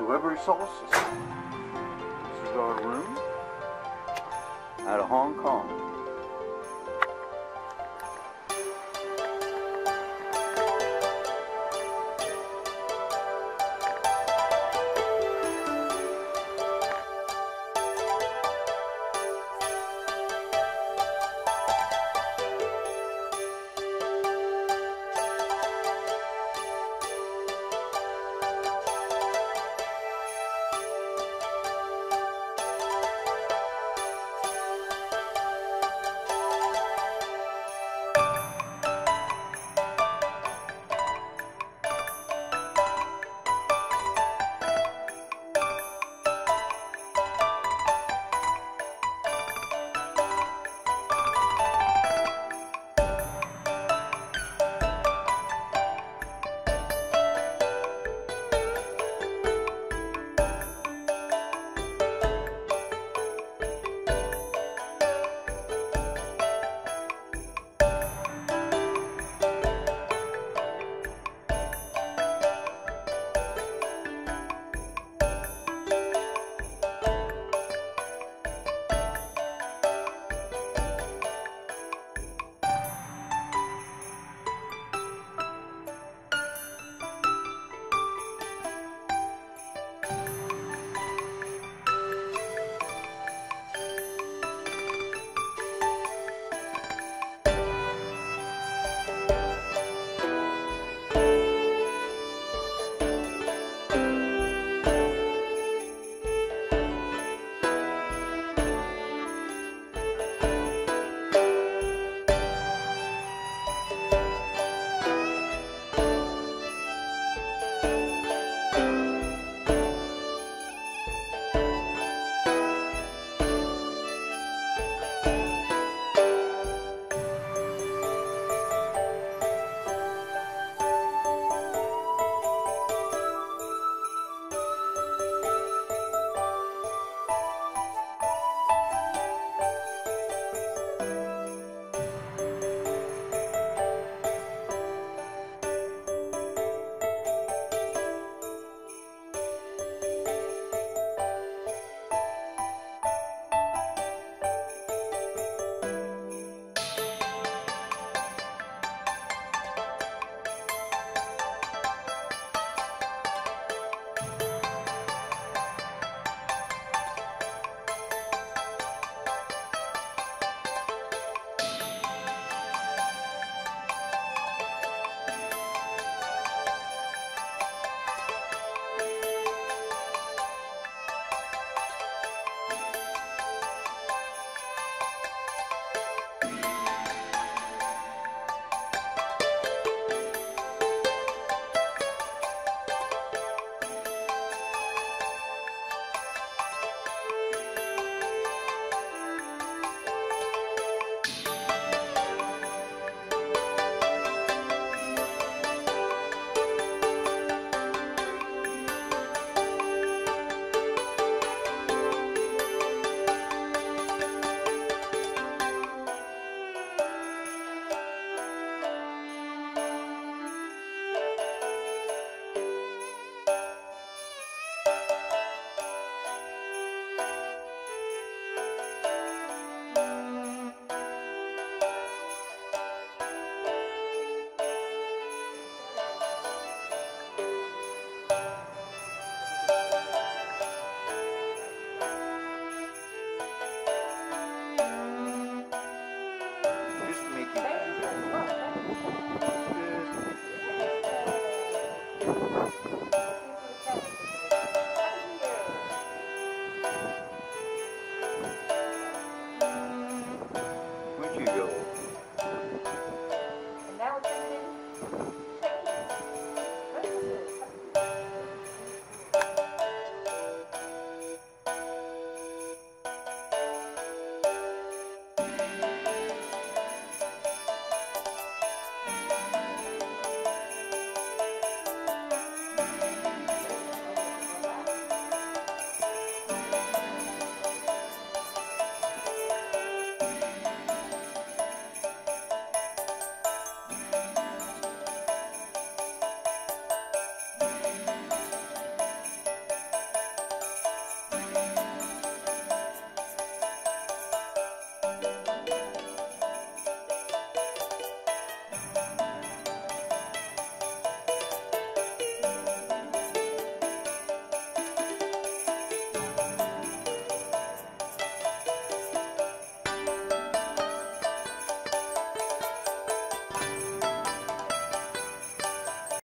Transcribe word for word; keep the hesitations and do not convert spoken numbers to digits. to every solstice. This is our room out of Hong Kong. Where'd you go?